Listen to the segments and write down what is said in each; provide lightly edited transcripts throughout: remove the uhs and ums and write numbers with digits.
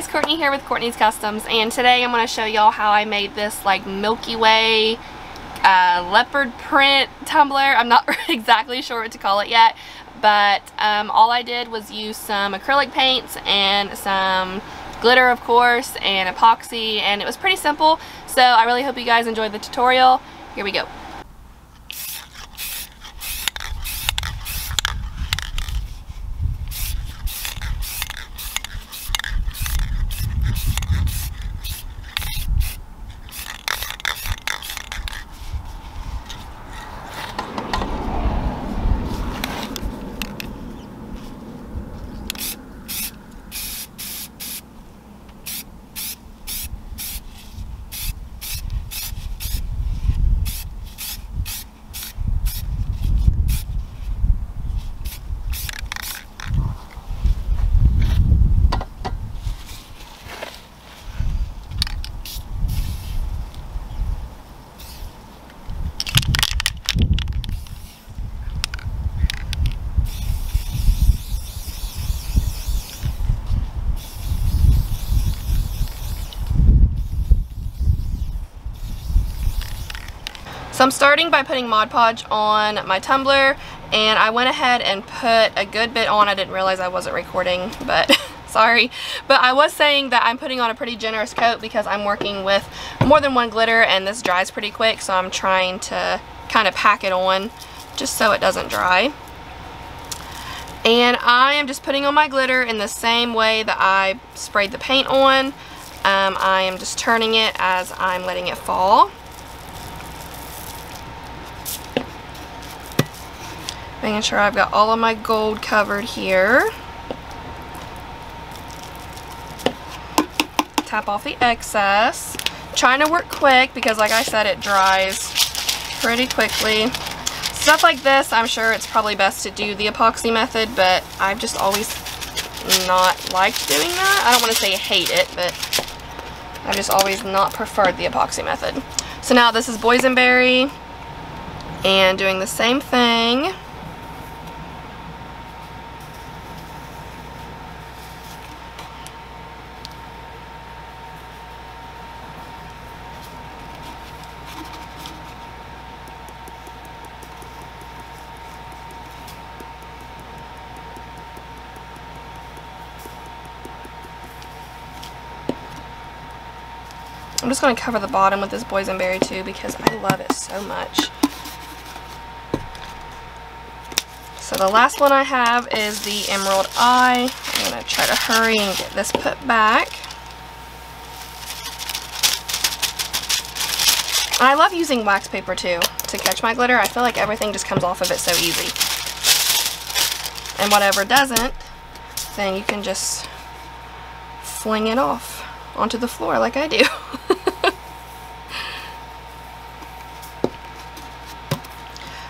guys, Courtney here with Courtney's Customs, and today I'm going to show y'all how I made this like Milky Way leopard print tumbler. I'm not exactly sure what to call it yet, but all I did was use some acrylic paints and some glitter, of course, and epoxy, and it was pretty simple. So I really hope you guys enjoyed the tutorial. Here we go. So I'm starting by putting Mod Podge on my tumbler, and I went ahead and put a good bit on. I didn't realize I wasn't recording, but sorry. But I was saying that I'm putting on a pretty generous coat because I'm working with more than one glitter, and this dries pretty quick, so I'm trying to kind of pack it on just so it doesn't dry. And I am just putting on my glitter in the same way that I sprayed the paint on. I am just turning it as I'm letting it fall. Making sure I've got all of my gold covered here. Tap off the excess. Trying to work quick because, like I said, it dries pretty quickly. Stuff like this, I'm sure it's probably best to do the epoxy method, but I've just always not liked doing that. I don't want to say hate it, but I've just always not preferred the epoxy method. So now this is boysenberry, and doing the same thing. I'm just going to cover the bottom with this boysenberry too because I love it so much. So the last one I have is the emerald eye. I'm going to try to hurry and get this put back. And I love using wax paper too to catch my glitter. I feel like everything just comes off of it so easy. And whatever doesn't, then you can just fling it off onto the floor like I do.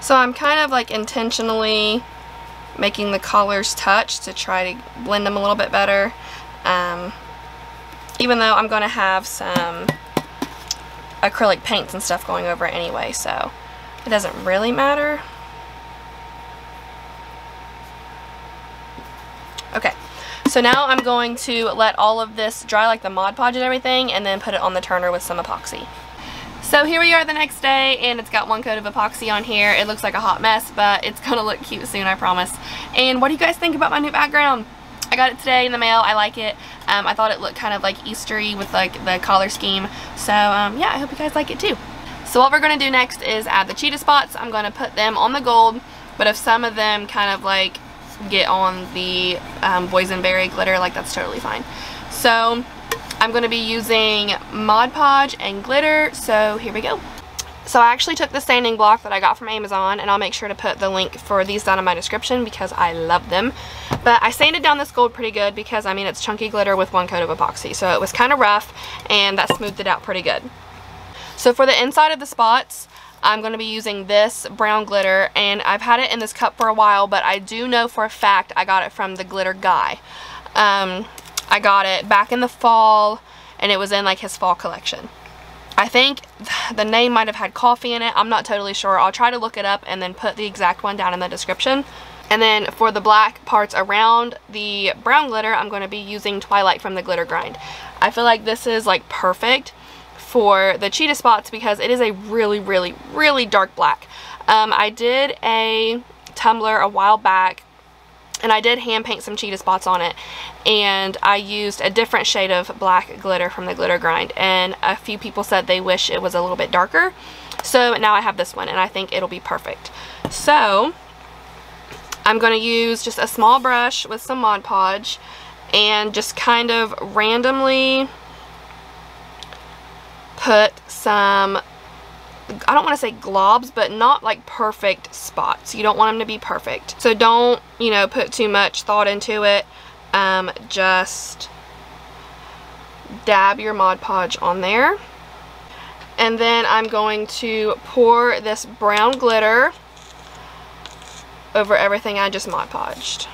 So I'm kind of like intentionally making the colors touch to try to blend them a little bit better. Even though I'm going to have some acrylic paints and stuff going over it anyway, so it doesn't really matter. Okay, so now I'm going to let all of this dry, like the Mod Podge and everything, and then put it on the turner with some epoxy. So here we are the next day, and it's got one coat of epoxy on here. It looks like a hot mess, but it's going to look cute soon, I promise. And what do you guys think about my new background? I got it today in the mail. I like it. I thought it looked kind of like Eastery with like the collar scheme. So yeah, I hope you guys like it too. So what we're going to do next is add the cheetah spots. I'm going to put them on the gold, but if some of them kind of like get on the boysenberry glitter, like that's totally fine. So I'm going to be using Mod Podge and glitter, so here we go. So I actually took the sanding block that I got from Amazon, and I'll make sure to put the link for these down in my description because I love them. But I sanded down this gold pretty good because, I mean, it's chunky glitter with one coat of epoxy, so it was kind of rough, and that smoothed it out pretty good. So for the inside of the spots, I'm going to be using this brown glitter, and I've had it in this cup for a while, but I do know for a fact I got it from the glitter guy. I got it back in the fall, and it was in like his fall collection. I think the name might have had coffee in it. I'm not totally sure. I'll try to look it up and then put the exact one down in the description. And then for the black parts around the brown glitter, I'm going to be using Twilight from the Glitter Grind. I feel like this is like perfect for the cheetah spots because it is a really, really, really dark black. I did a tumbler a while back and I did hand paint some cheetah spots on it, and I used a different shade of black glitter from the Glitter Grind, and a few people said they wish it was a little bit darker. So now I have this one and I think it'll be perfect. So I'm going to use just a small brush with some Mod Podge and just kind of randomly put some, I don't want to say globs, but not like perfect spots. You don't want them to be perfect. So don't, you know, put too much thought into it. Just dab your Mod Podge on there. And then I'm going to pour this brown glitter over everything I just Mod Podged.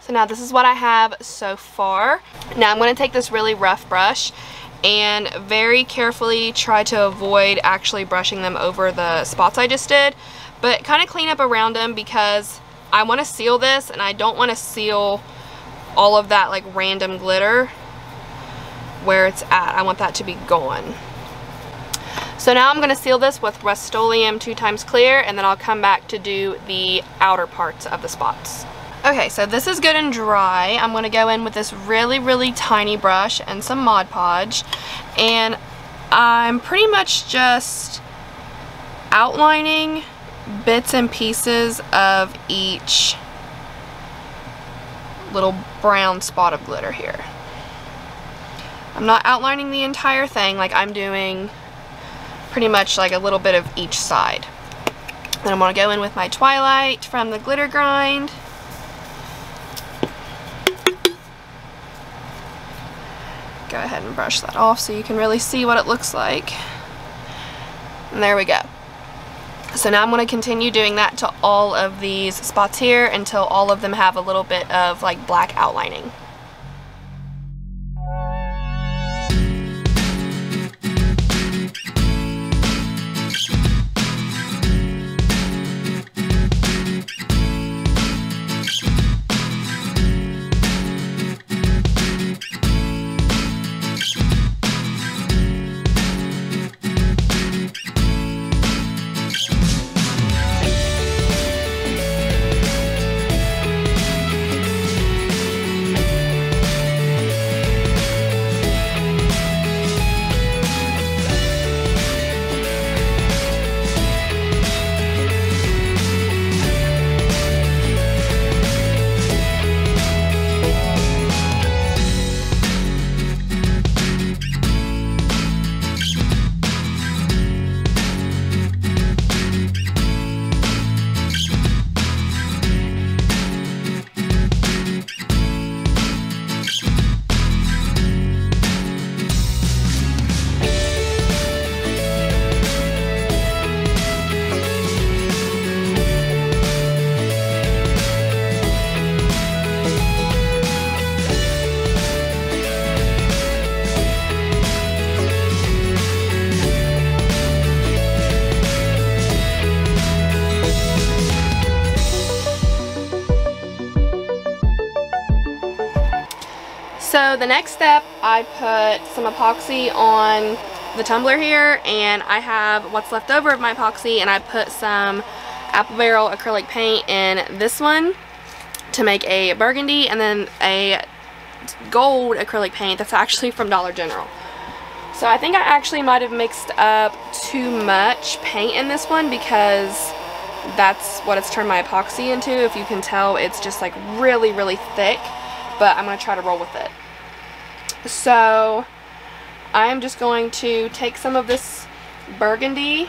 So now this is what I have so far. Now I'm going to take this really rough brush and very carefully try to avoid actually brushing them over the spots I just did, but kind of clean up around them because I want to seal this and I don't want to seal all of that like random glitter where it's at. I want that to be gone. So now I'm going to seal this with Rust-Oleum 2x clear, and then I'll come back to do the outer parts of the spots. Okay, so this is good and dry. I'm going to go in with this really, really tiny brush and some Mod Podge, and I'm pretty much just outlining bits and pieces of each little brown spot of glitter here. I'm not outlining the entire thing, like I'm doing pretty much like a little bit of each side. Then I'm going to go in with my Twilight from the Glitter Grind. Go ahead and brush that off so you can really see what it looks like. And there we go. So now I'm going to continue doing that to all of these spots here until all of them have a little bit of like black outlining. So the next step, I put some epoxy on the tumbler here, and I have what's left over of my epoxy, and I put some Apple Barrel acrylic paint in this one to make a burgundy, and then a gold acrylic paint that's actually from Dollar General. So I think I actually might have mixed up too much paint in this one because that's what it's turned my epoxy into. If you can tell, it's just like really, really thick, but I'm going to try to roll with it. So I'm just going to take some of this burgundy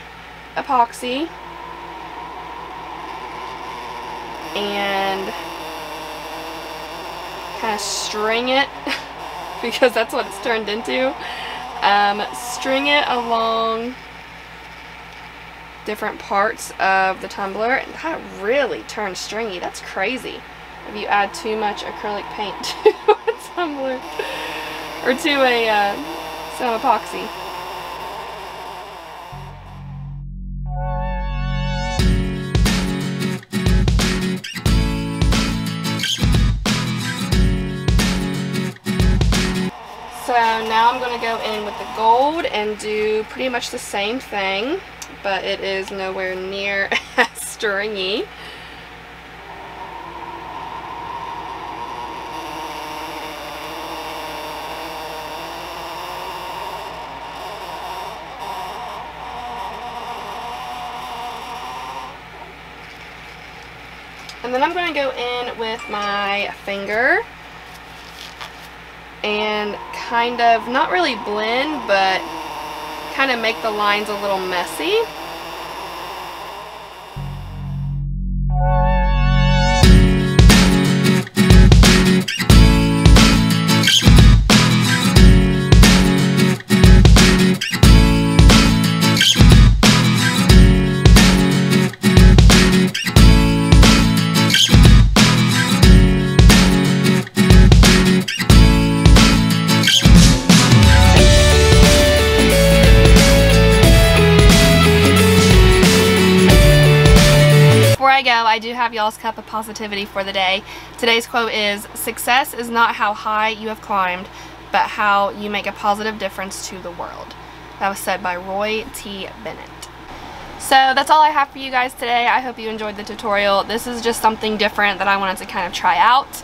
epoxy and kind of string it because that's what it's turned into. String it along different parts of the tumbler, and that really turns stringy. That's crazy if you add too much acrylic paint to a tumbler or to a some epoxy. So now I'm going to go in with the gold and do pretty much the same thing, but it is nowhere near as stringy. And then I'm going to go in with my finger and kind of, not really blend, but kind of make the lines a little messy. I do have y'all's cup of positivity for the day. Today's quote is, "Success is not how high you have climbed, but how you make a positive difference to the world." That was said by Roy T. Bennett. So that's all I have for you guys today. I hope you enjoyed the tutorial. This is just something different that I wanted to kind of try out,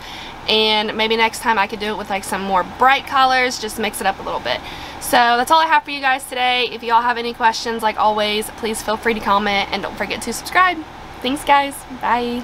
and maybe next time I could do it with like some more bright colors, just mix it up a little bit. So that's all I have for you guys today. If y'all have any questions, like always, please feel free to comment, and don't forget to subscribe. Thanks guys, bye.